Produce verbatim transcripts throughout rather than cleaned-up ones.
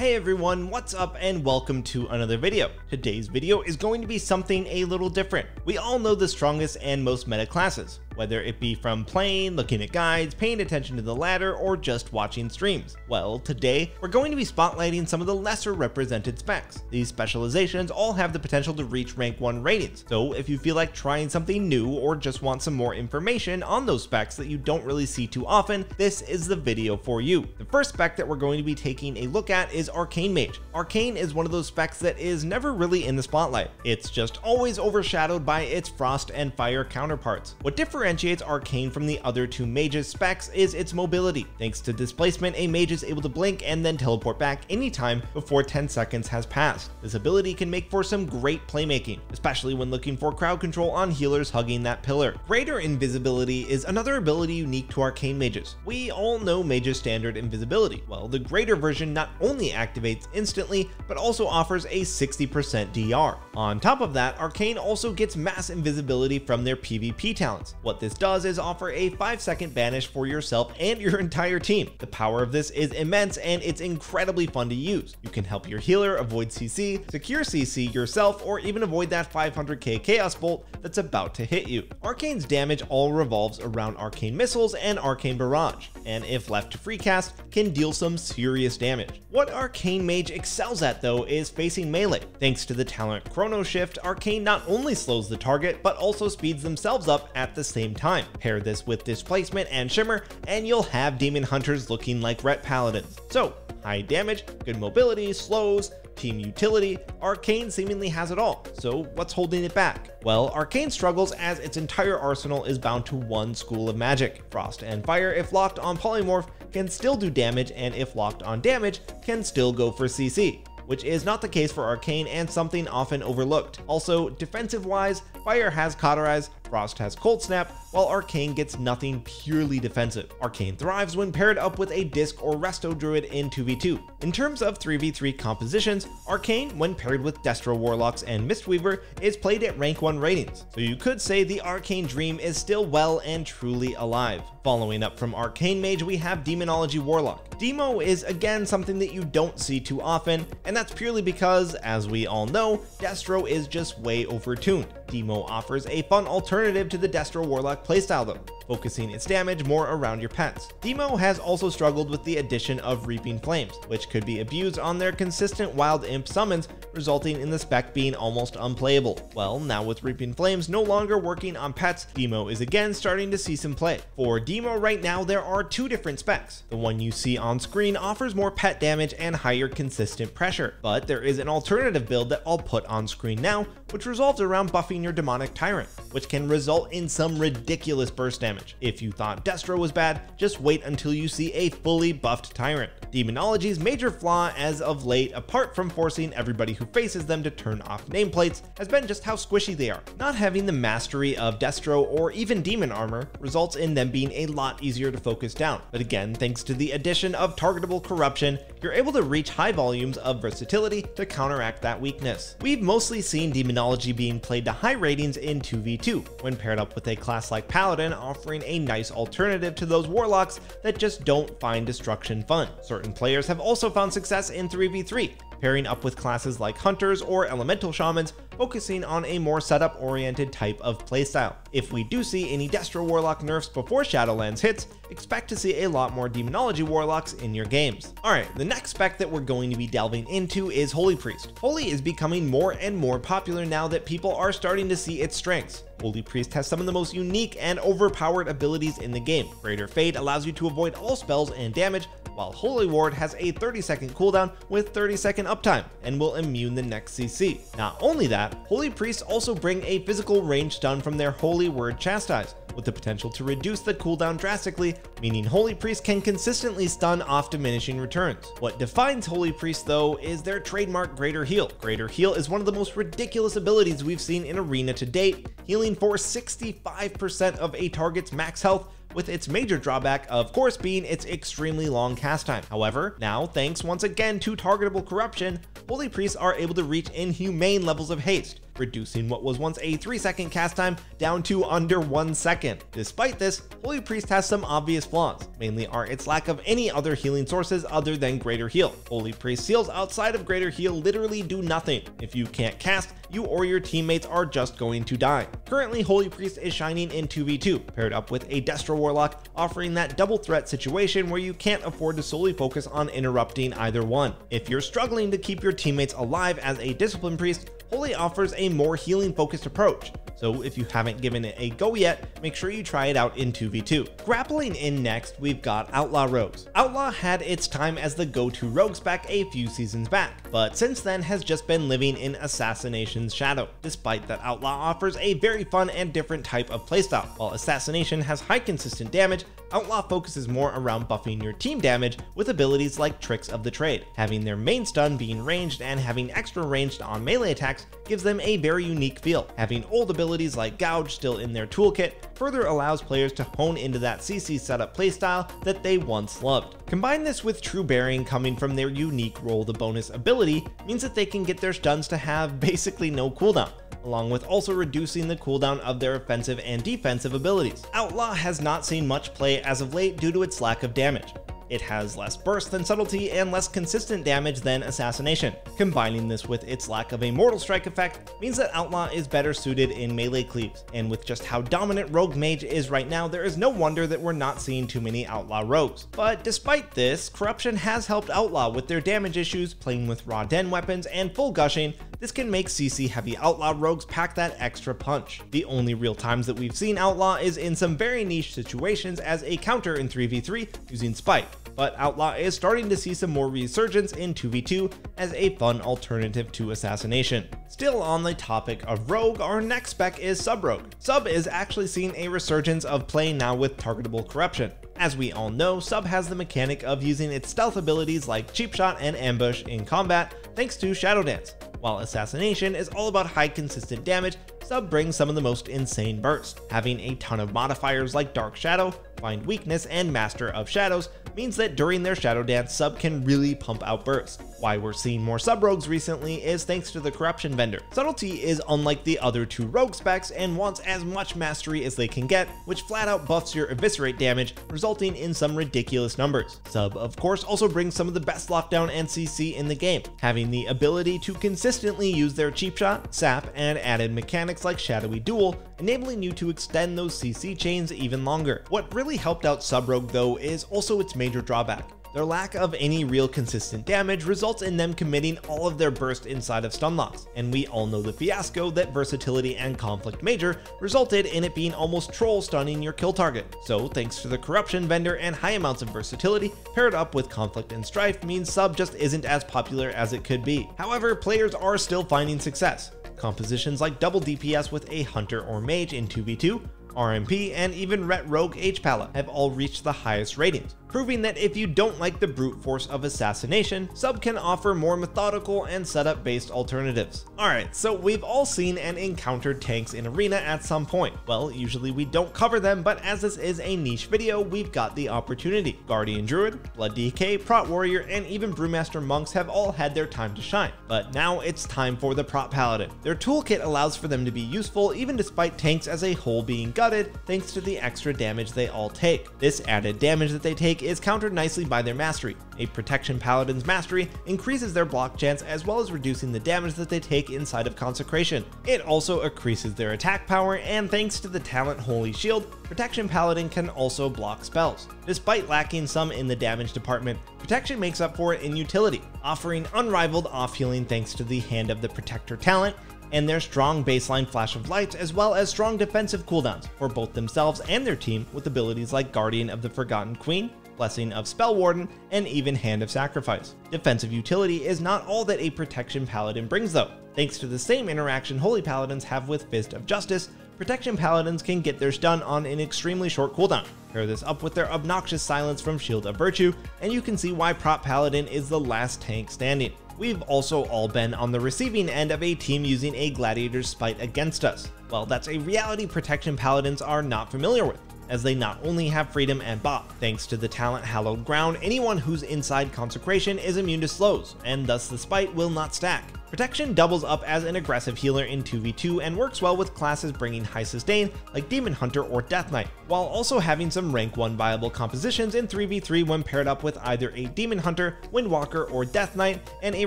Hey everyone, what's up and welcome to another video. Today's video is going to be something a little different. We all know the strongest and most meta classes, whether it be from playing, looking at guides, paying attention to the ladder, or just watching streams. Well, today we're going to be spotlighting some of the lesser represented specs. These specializations all have the potential to reach rank one ratings, so if you feel like trying something new or just want some more information on those specs that you don't really see too often, this is the video for you. The first spec that we're going to be taking a look at is Arcane Mage. Arcane is one of those specs that is never really in the spotlight. It's just always overshadowed by its Frost and Fire counterparts. What differentiates Arcane from the other two mages specs is its mobility. Thanks to displacement, a mage is able to blink and then teleport back anytime before ten seconds has passed. This ability can make for some great playmaking, especially when looking for crowd control on healers hugging that pillar. Greater Invisibility is another ability unique to Arcane Mages. We all know mages' standard invisibility. Well, the greater version not only activates instantly, but also offers a sixty percent D R. On top of that, Arcane also gets mass invisibility from their PvP talents. What this does is offer a five second banish for yourself and your entire team. The power of this is immense and it's incredibly fun to use. You can help your healer avoid C C, secure C C yourself, or even avoid that five hundred K Chaos Bolt that's about to hit you. Arcane's damage all revolves around Arcane Missiles and Arcane Barrage, and if left to freecast, can deal some serious damage. What Arcane Mage excels at though is facing melee. Thanks to the talent Chrono Shift, Arcane not only slows the target, but also speeds themselves up at the same time. Pair this with Displacement and Shimmer, and you'll have Demon Hunters looking like Prot Paladins. So, high damage, good mobility, slows, team utility, Arcane seemingly has it all. So what's holding it back? Well, Arcane struggles as its entire arsenal is bound to one school of magic. Frost and Fire, if locked on Polymorph, can still do damage, and if locked on damage, can still go for C C, which is not the case for Arcane and something often overlooked. Also, defensive-wise, Fire has Cauterize, Frost has Cold Snap, while Arcane gets nothing purely defensive. Arcane thrives when paired up with a Disc or Resto Druid in two v two. In terms of three v three compositions, Arcane, when paired with Destro Warlocks and Mistweaver, is played at rank one ratings, so you could say the Arcane Dream is still well and truly alive. Following up from Arcane Mage, we have Demonology Warlock. Demo is again something that you don't see too often, and that's purely because, as we all know, Destro is just way overtuned. Demo offers a fun alternative to the Destro Warlock playstyle though, focusing its damage more around your pets. Demo has also struggled with the addition of Reaping Flames, which could be abused on their consistent Wild Imp summons, resulting in the spec being almost unplayable. Well, now with Reaping Flames no longer working on pets, Demo is again starting to see some play. For Demo right now, there are two different specs. The one you see on screen offers more pet damage and higher consistent pressure, but there is an alternative build that I'll put on screen now, which revolves around buffing your Demonic Tyrant, which can result in some ridiculous burst damage. If you thought Destro was bad, just wait until you see a fully buffed Tyrant. Demonology's major flaw as of late, apart from forcing everybody who faces them to turn off nameplates, has been just how squishy they are. Not having the mastery of Destro or even Demon Armor results in them being a lot easier to focus down. But again, thanks to the addition of targetable corruption, you're able to reach high volumes of versatility to counteract that weakness. We've mostly seen Demonology being played to high ratings in two v two, when paired up with a class like Paladin, offering a nice alternative to those Warlocks that just don't find destruction fun. Certain players have also found success in three v three, pairing up with classes like Hunters or Elemental Shamans, focusing on a more setup-oriented type of playstyle. If we do see any Destro Warlock nerfs before Shadowlands hits, expect to see a lot more Demonology Warlocks in your games. Alright, the next spec that we're going to be delving into is Holy Priest. Holy is becoming more and more popular now that people are starting to see its strengths. Holy Priest has some of the most unique and overpowered abilities in the game. Greater Fade allows you to avoid all spells and damage, while Holy Ward has a thirty second cooldown with thirty second uptime and will immune the next C C. Not only that, Holy Priests also bring a physical range stun from their Holy Word Chastise, with the potential to reduce the cooldown drastically, meaning Holy Priest can consistently stun off diminishing returns. What defines Holy Priest though is their trademark Greater Heal. Greater Heal is one of the most ridiculous abilities we've seen in Arena to date, healing for sixty-five percent of a target's max health, with its major drawback of course being its extremely long cast time. However, now thanks once again to targetable corruption, Holy Priests are able to reach inhumane levels of haste, reducing what was once a three second cast time down to under one second. Despite this, Holy Priest has some obvious flaws. Mainly are its lack of any other healing sources other than Greater Heal. Holy Priest seals outside of Greater Heal literally do nothing. If you can't cast, you or your teammates are just going to die. Currently, Holy Priest is shining in two v two, paired up with a Destro Warlock, offering that double threat situation where you can't afford to solely focus on interrupting either one. If you're struggling to keep your teammates alive as a Discipline Priest, Holy offers a more healing-focused approach. So if you haven't given it a go yet, make sure you try it out in two v two. Grappling in next, we've got Outlaw Rogues. Outlaw had its time as the go-to rogues back a few seasons back, but since then has just been living in Assassination's shadow. Despite that, Outlaw offers a very fun and different type of playstyle. While Assassination has high consistent damage, Outlaw focuses more around buffing your team damage with abilities like Tricks of the Trade. Having their main stun being ranged and having extra ranged on melee attacks gives them a very unique feel. Having old abilities like Gouge still in their toolkit further allows players to hone into that C C setup playstyle that they once loved. Combine this with True Bearing coming from their unique roll the bonus ability means that they can get their stuns to have basically no cooldown, along with also reducing the cooldown of their offensive and defensive abilities. Outlaw has not seen much play as of late due to its lack of damage. It has less burst than Subtlety and less consistent damage than Assassination. Combining this with its lack of a Mortal Strike effect means that Outlaw is better suited in melee cleaves. And with just how dominant Rogue Mage is right now, there is no wonder that we're not seeing too many Outlaw Rogues. But despite this, Corruption has helped Outlaw with their damage issues, playing with raw den weapons and full gushing. This can make C C heavy Outlaw Rogues pack that extra punch. The only real times that we've seen Outlaw is in some very niche situations as a counter in three v three using Spike. But Outlaw is starting to see some more resurgence in two v two as a fun alternative to Assassination. Still on the topic of Rogue, our next spec is Sub Rogue. Sub is actually seeing a resurgence of play now with targetable corruption. As we all know, Sub has the mechanic of using its stealth abilities like Cheap Shot and Ambush in combat thanks to Shadow Dance. While Assassination is all about high consistent damage, Sub brings some of the most insane bursts. Having a ton of modifiers like Dark Shadow, Find Weakness, and Master of Shadows means that during their Shadow Dance, Sub can really pump out bursts. Why we're seeing more Sub Rogues recently is thanks to the Corruption vendor. Subtlety is unlike the other two Rogue specs and wants as much mastery as they can get, which flat out buffs your Eviscerate damage, resulting in some ridiculous numbers. Sub, of course, also brings some of the best lockdown and C C in the game, having the ability to consistently use their Cheap Shot, Sap, and added mechanics like Shadowy Duel, enabling you to extend those C C chains even longer. What really helped out Sub Rogue though is also its major drawback. Their lack of any real consistent damage results in them committing all of their burst inside of stun locks, and we all know the fiasco that Versatility and Conflict Major resulted in it being almost troll stunning your kill target. So thanks to the Corruption vendor and high amounts of Versatility paired up with Conflict and Strife means Sub just isn't as popular as it could be. However, players are still finding success. Compositions like double D P S with a Hunter or Mage in two v two, R M P, and even Ret Rogue H-Pala have all reached the highest ratings, proving that if you don't like the brute force of Assassination, Sub can offer more methodical and setup-based alternatives. Alright, so we've all seen and encountered tanks in Arena at some point. Well, usually we don't cover them, but as this is a niche video, we've got the opportunity. Guardian Druid, Blood D K, Prot Warrior, and even Brewmaster Monks have all had their time to shine. But now it's time for the Prot Paladin. Their toolkit allows for them to be useful even despite tanks as a whole being gutted thanks to the extra damage they all take. This added damage that they take is countered nicely by their mastery. A Protection Paladin's mastery increases their block chance as well as reducing the damage that they take inside of Consecration. It also increases their attack power, and thanks to the talent Holy Shield, Protection Paladin can also block spells. Despite lacking some in the damage department, Protection makes up for it in utility, offering unrivaled off-healing thanks to the Hand of the Protector talent and their strong baseline Flash of Lights, as well as strong defensive cooldowns for both themselves and their team with abilities like Guardian of the Forgotten Queen, Blessing of Spell Warden, and even Hand of Sacrifice. Defensive utility is not all that a Protection Paladin brings though. Thanks to the same interaction Holy Paladins have with Fist of Justice, Protection Paladins can get their stun on an extremely short cooldown. Pair this up with their obnoxious silence from Shield of Virtue, and you can see why Prot Paladin is the last tank standing. We've also all been on the receiving end of a team using a Gladiator's Spite against us. Well, that's a reality Protection Paladins are not familiar with, as they not only have freedom and bop. Thanks to the talent Hallowed Ground, anyone who's inside Consecration is immune to slows, and thus the spite will not stack. Protection doubles up as an aggressive healer in two v two and works well with classes bringing high sustain like Demon Hunter or Death Knight, while also having some rank one viable compositions in three v three when paired up with either a Demon Hunter, Windwalker or Death Knight, and a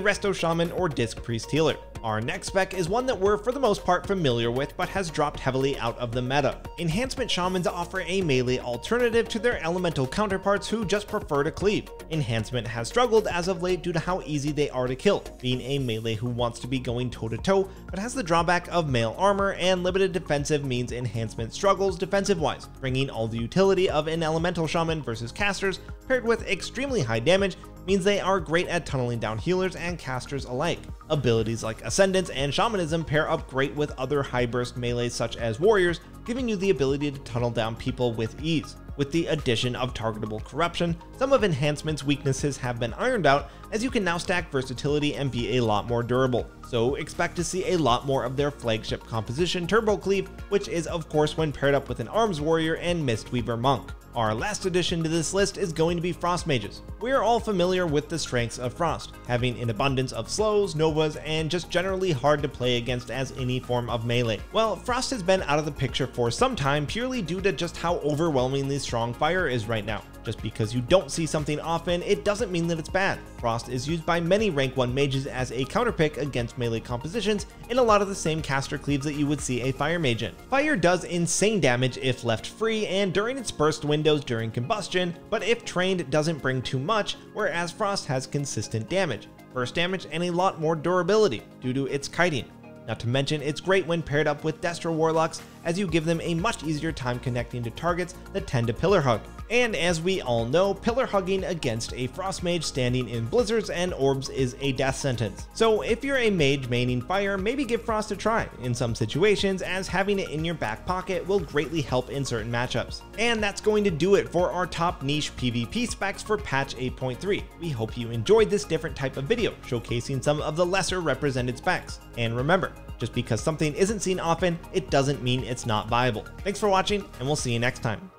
Resto Shaman or Disc Priest healer. Our next spec is one that we're for the most part familiar with but has dropped heavily out of the meta. Enhancement Shamans offer a melee alternative to their elemental counterparts who just prefer to cleave. Enhancement has struggled as of late due to how easy they are to kill, being a melee who wants to be going toe-to-toe, but has the drawback of mail armor, and limited defensive means Enhancement struggles defensive-wise, bringing all the utility of an elemental shaman versus casters, paired with extremely high damage, means they are great at tunneling down healers and casters alike. Abilities like Ascendance and Shamanism pair up great with other high burst melees such as Warriors, giving you the ability to tunnel down people with ease. With the addition of targetable corruption, some of Enhancement's weaknesses have been ironed out, as you can now stack versatility and be a lot more durable. So expect to see a lot more of their flagship composition Turbo Cleave, which is of course when paired up with an Arms Warrior and Mistweaver Monk. Our last addition to this list is going to be Frost Mages. We are all familiar with the strengths of Frost, having an abundance of slows, novas, and just generally hard to play against as any form of melee. Well, Frost has been out of the picture for some time purely due to just how overwhelmingly strong fire is right now. Just because you don't see something often, it doesn't mean that it's bad. Frost is used by many rank one mages as a counterpick against melee compositions in a lot of the same caster cleaves that you would see a fire mage in. Fire does insane damage if left free and during its burst windows during combustion, but if trained doesn't bring too much, whereas Frost has consistent damage, burst damage, and a lot more durability due to its kiting. Not to mention, it's great when paired up with Destro Warlocks, as you give them a much easier time connecting to targets that tend to pillar hug. And as we all know, pillar hugging against a Frost Mage standing in blizzards and orbs is a death sentence. So if you're a mage maining fire, maybe give Frost a try in some situations, as having it in your back pocket will greatly help in certain matchups. And that's going to do it for our top niche PvP specs for patch eight point three. We hope you enjoyed this different type of video showcasing some of the lesser represented specs. And remember, just because something isn't seen often, it doesn't mean it's not viable. Thanks for watching, and we'll see you next time.